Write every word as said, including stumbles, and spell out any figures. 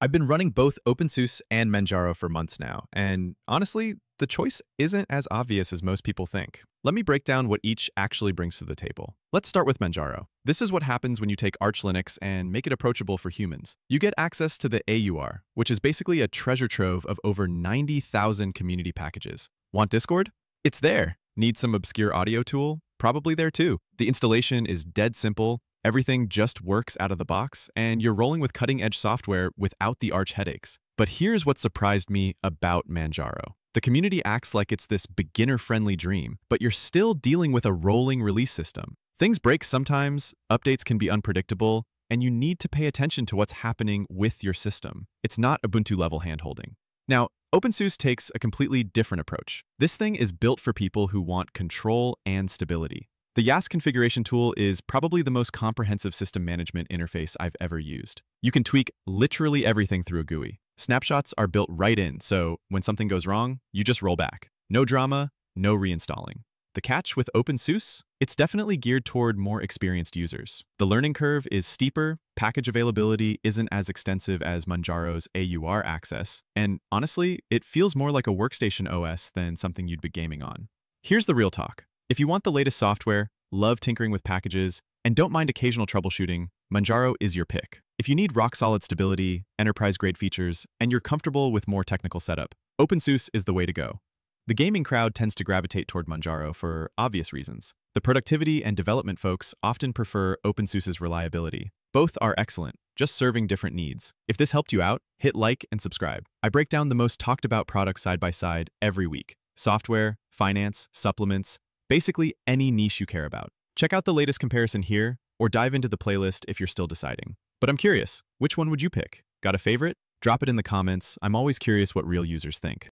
I've been running both OpenSUSE and Manjaro for months now, and honestly, the choice isn't as obvious as most people think. Let me break down what each actually brings to the table. Let's start with Manjaro. This is what happens when you take Arch Linux and make it approachable for humans. You get access to the A U R, which is basically a treasure trove of over ninety thousand community packages. Want Discord? It's there. Need some obscure audio tool? Probably there too. The installation is dead simple. Everything just works out of the box, and you're rolling with cutting-edge software without the Arch headaches. But here's what surprised me about Manjaro. The community acts like it's this beginner-friendly dream, but you're still dealing with a rolling release system. Things break sometimes, updates can be unpredictable, and you need to pay attention to what's happening with your system. It's not Ubuntu-level handholding. Now, OpenSUSE takes a completely different approach. This thing is built for people who want control and stability. The YaST configuration tool is probably the most comprehensive system management interface I've ever used. You can tweak literally everything through a G U I. Snapshots are built right in, so when something goes wrong, you just roll back. No drama, no reinstalling. The catch with OpenSUSE? It's definitely geared toward more experienced users. The learning curve is steeper, package availability isn't as extensive as Manjaro's A U R access, and honestly, it feels more like a workstation O S than something you'd be gaming on. Here's the real talk. If you want the latest software, love tinkering with packages, and don't mind occasional troubleshooting, Manjaro is your pick. If you need rock-solid stability, enterprise-grade features, and you're comfortable with more technical setup, OpenSUSE is the way to go. The gaming crowd tends to gravitate toward Manjaro for obvious reasons. The productivity and development folks often prefer OpenSUSE's reliability. Both are excellent, just serving different needs. If this helped you out, hit like and subscribe. I break down the most talked-about products side-by-side every week. Software, finance, supplements, basically any niche you care about. Check out the latest comparison here, or dive into the playlist if you're still deciding. But I'm curious, which one would you pick? Got a favorite? Drop it in the comments. I'm always curious what real users think.